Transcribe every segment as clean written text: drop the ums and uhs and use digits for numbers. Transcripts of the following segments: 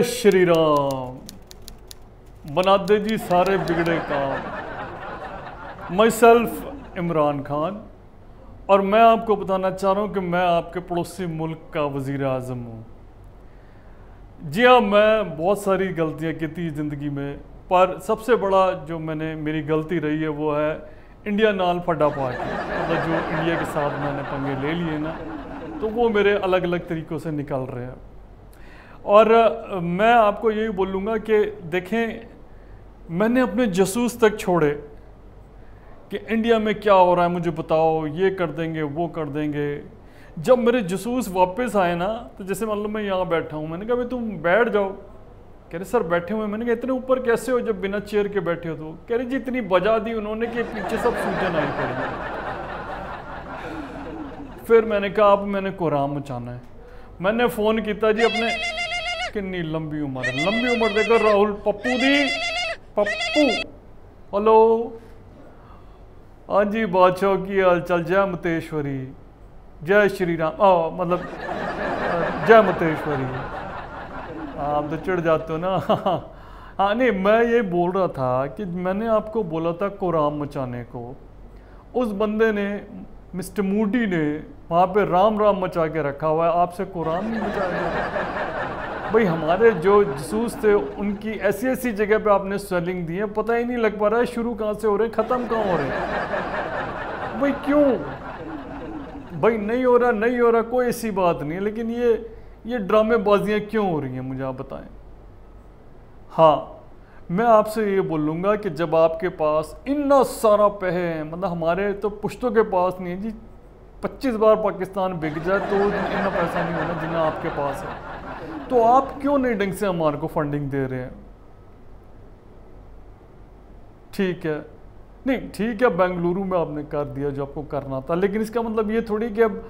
जय श्री राम, बना दे जी सारे बिगड़े काम। माई सेल्फ इमरान खान, और मैं आपको बताना चाह रहा हूँ कि मैं आपके पड़ोसी मुल्क का वज़ीर आज़म हूँ। जी हाँ, मैं बहुत सारी गलतियाँ की थी ज़िंदगी में, पर सबसे बड़ा जो मेरी गलती रही है वो है इंडिया नाल फटा पा के, मतलब जो इंडिया के साथ मैंने पंगे ले लिए ना, तो वो मेरे अलग अलग तरीक़ों से निकल रहे हैं। और मैं आपको यही बोलूँगा कि देखें, मैंने अपने जासूस तक छोड़े कि इंडिया में क्या हो रहा है मुझे बताओ, ये कर देंगे वो कर देंगे। जब मेरे जासूस वापस आए ना, तो जैसे मान लो मैं यहाँ बैठा हूँ, मैंने कहा भाई तुम बैठ जाओ, कह रहे सर बैठे हुए। मैंने कहा इतने ऊपर कैसे हो जब बिना चेयर के बैठे हो? तो कह रहे जी इतनी बजा दी उन्होंने कि पीछे सब सूजन आई पड़ी। फिर मैंने कहा अब मैंने कोहराम मचाना है। मैंने फ़ोन किया जी अपने, कितनी लंबी उम्र देखो राहुल पप्पू दी, पप्पू हेलो, हाँ जी बादशाह की हाल चाल, जय मुतेश्वरी, जय श्री राम, मतलब जय मुतेश्वरी। आप तो चिढ़ जाते हो ना। हाँ नहीं, मैं ये बोल रहा था कि मैंने आपको बोला था कोराम मचाने को, उस बंदे ने मिस्टर मोदी ने वहाँ पे राम राम मचा के रखा हुआ है, आपसे कोराम नहीं मचाया भाई। हमारे जो जासूस थे उनकी ऐसी ऐसी जगह पे आपने स्वेलिंग दी है, पता ही नहीं लग पा रहा है शुरू कहाँ से हो रहे हैं, ख़त्म कहाँ हो रहे हैं भाई, क्यों भाई नहीं हो रहा कोई ऐसी बात नहीं है, लेकिन ये ड्रामेबाजियाँ क्यों हो रही हैं मुझे आप बताएं। हाँ, मैं आपसे ये बोलूँगा कि जब आपके पास इतना सारा पैसा है, मतलब हमारे तो पुश्तों के पास नहीं है जी, 25 बार पाकिस्तान बिक जाए तो इतना पैसा नहीं होना जितना आपके पास है, तो आप क्यों नहीं ढंग से हमारे को फंडिंग दे रहे हैं? ठीक है, नहीं ठीक है, बेंगलुरु में आपने कर दिया जो आपको करना था, लेकिन इसका मतलब ये थोड़ी कि अब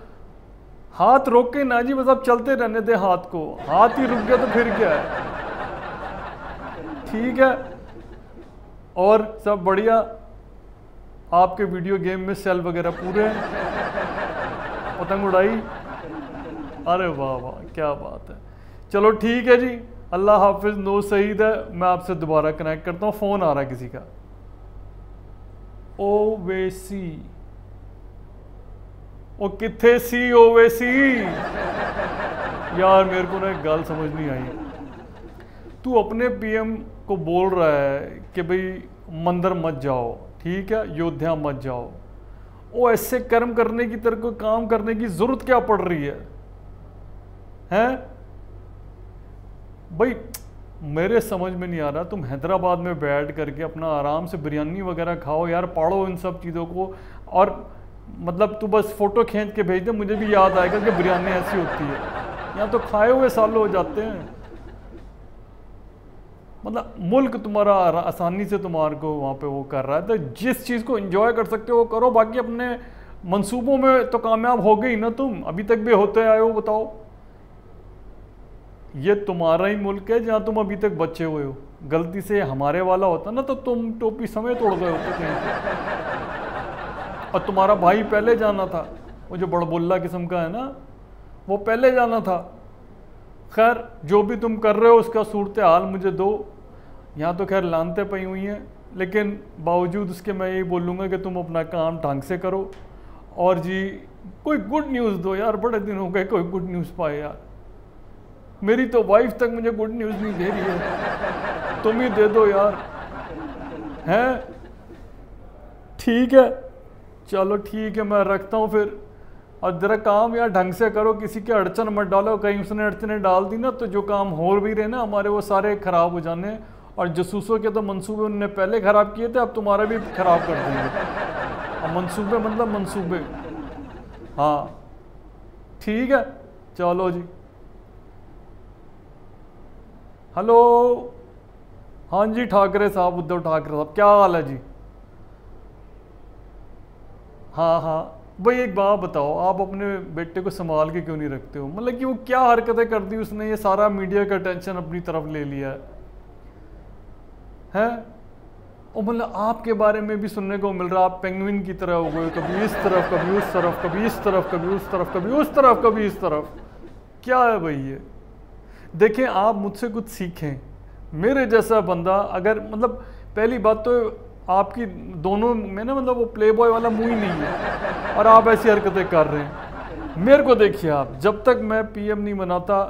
हाथ रोके ना जी, बस आप चलते रहने दें हाथ को, हाथ ही रुक गया तो फिर क्या है? ठीक है, और सब बढ़िया, आपके वीडियो गेम में सेल वगैरह पूरे, पतंग उड़ाई, अरे वाह वाह क्या बात है। चलो ठीक है जी, अल्लाह हाफिज, नो सईद है, मैं आपसे दोबारा कनेक्ट करता हूँ, फ़ोन आ रहा है किसी का। ओवेसी, ओ किथे सी ओवेसी, यार मेरे को ना एक गल समझ नहीं आई, तू अपने पीएम को बोल रहा है कि भाई मंदिर मत जाओ, ठीक है, अयोध्या मत जाओ, वो ऐसे कर्म करने की, तेरे को काम करने की ज़रूरत क्या पड़ रही है? हैं भाई, मेरे समझ में नहीं आ रहा, तुम हैदराबाद में बैठ करके अपना आराम से बिरयानी वगैरह खाओ यार, पाड़ो इन सब चीज़ों को, और मतलब तू बस फ़ोटो खींच के भेज दे, मुझे भी याद आएगा कि बिरयानी ऐसी होती है, यहाँ तो खाए हुए सालों हो जाते हैं। मतलब मुल्क तुम्हारा आसानी से तुम्हारे को वहाँ पे वो कर रहा है, तो जिस चीज़ को एंजॉय कर सकते हो वो करो, बाकी अपने मंसूबों में तो कामयाब हो गई ना तुम, अभी तक भी होते आए हो, बताओ ये तुम्हारा ही मुल्क है जहाँ तुम अभी तक बचे हुए हो, गलती से हमारे वाला होता ना तो तुम टोपी समेत उड़ गए होते कहीं, और तुम्हारा भाई पहले जाना था, वो जो बड़बुल्ला किस्म का है ना, वो पहले जाना था। खैर जो भी तुम कर रहे हो उसका सूरत हाल मुझे दो, यहाँ तो खैर लानते पई हुई हैं, लेकिन बावजूद उसके मैं यही बोलूँगा कि तुम अपना काम ढंग से करो, और जी कोई गुड न्यूज़ दो यार, बड़े दिन हो गए कोई गुड न्यूज़ पाए यार, मेरी तो वाइफ तक मुझे गुड न्यूज़ नहीं दे रही है, तुम ही दे दो यार, हैं? ठीक है चलो ठीक है, मैं रखता हूँ फिर, और ज़रा काम यार ढंग से करो, किसी के अड़चन मत डालो, कहीं उसने अड़चनें डाल दी ना तो जो काम हो भी रहे ना हमारे वो सारे ख़राब हो जाने, और जासूसों के तो मंसूबे उनने पहले ख़राब किए थे, अब तुम्हारा भी ख़राब कर देंगे, और मंसूबे मतलब मंसूबे। हाँ ठीक है चलो जी, हेलो, हाँ जी ठाकरे साहब, उद्धव ठाकरे साहब क्या हाल है जी? हाँ हाँ भाई एक बात बताओ, आप अपने बेटे को संभाल के क्यों नहीं रखते हो? मतलब कि वो क्या हरकतें कर दी उसने, ये सारा मीडिया का अटेंशन अपनी तरफ ले लिया है, और मतलब आपके बारे में भी सुनने को मिल रहा, आप पेंगुइन की तरह हो गए, कभी इस तरफ कभी उस तरफ, कभी इस तरफ कभी उस तरफ, कभी उस तरफ कभी इस तरफ, क्या है भाई ये? देखें आप मुझसे कुछ सीखें, मेरे जैसा बंदा अगर मतलब पहली बात तो आपकी दोनों में ना मतलब वो प्लेबॉय वाला मुंह ही नहीं है और आप ऐसी हरकतें कर रहे हैं। मेरे को देखिए आप, जब तक मैं पीएम नहीं बनाता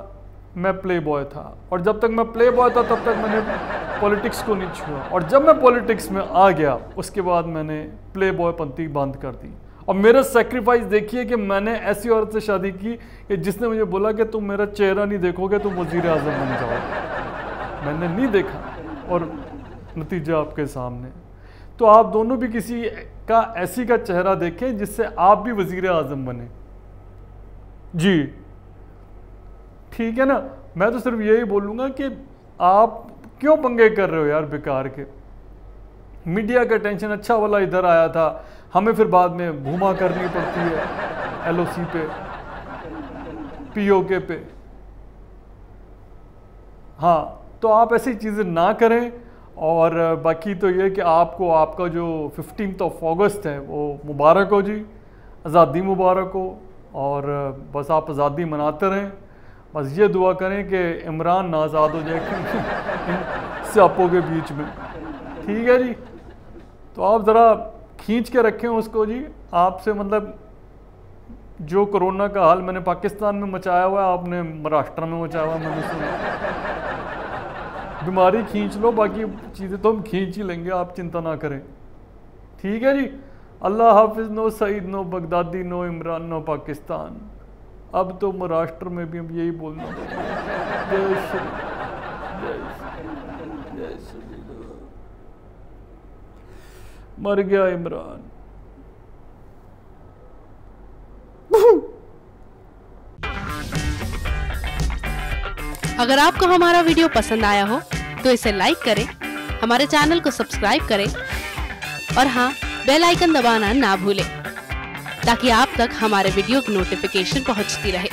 मैं प्लेबॉय था, और जब तक मैं प्लेबॉय था तब तक मैंने पॉलिटिक्स को नहीं छुआ, और जब मैं पॉलिटिक्स में आ गया उसके बाद मैंने प्लेबॉयपंती बंद कर दी। और मेरा सेक्रीफाइस देखिए कि मैंने ऐसी औरत से शादी की कि जिसने मुझे बोला कि तुम मेरा चेहरा नहीं देखोगे तुम वजीर आज़म बन जाओ, मैंने नहीं देखा और नतीजा आपके सामने। तो आप दोनों भी किसी का ऐसी का चेहरा देखें जिससे आप भी वजीर आज़म बने। जी ठीक है ना, मैं तो सिर्फ यही बोलूँगा कि आप क्यों पंगे कर रहे हो यार बेकार के। मीडिया का टेंशन अच्छा वाला इधर आया था, हमें फिर बाद में घुमा करनी पड़ती है LOC पे, POK पे। हाँ, तो आप ऐसी चीज़ें ना करें। और बाकी तो ये कि आपको आपका जो 15 अगस्त है वो मुबारक हो जी, आज़ादी मुबारक हो, और बस आप आज़ादी मनाते रहें। बस ये दुआ करें कि इमरान ना आज़ाद हो जाए स्यापों के बीच में। ठीक है जी, तो आप ज़रा खींच के रखें उसको जी। आपसे मतलब जो कोरोना का हाल मैंने पाकिस्तान में मचाया हुआ है, आपने महाराष्ट्र में मचाया हुआ है, मैंने सुना। बीमारी खींच लो, बाकी चीज़ें तो हम खींच ही लेंगे, आप चिंता ना करें। ठीक है जी, अल्लाह हाफिज़। No Saeed, no Baghdadi, no Imran, no Pakistan. अब तो महाराष्ट्र में भी हम यही बोलना है, मर गया इमरान। अगर आपको हमारा वीडियो पसंद आया हो तो इसे लाइक करें, हमारे चैनल को सब्सक्राइब करें, और हाँ, बेल आइकन दबाना ना भूलें ताकि आप तक हमारे वीडियो की नोटिफिकेशन पहुंचती रहे।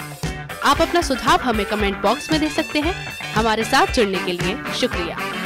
आप अपना सुझाव हमें कमेंट बॉक्स में दे सकते हैं। हमारे साथ जुड़ने के लिए शुक्रिया।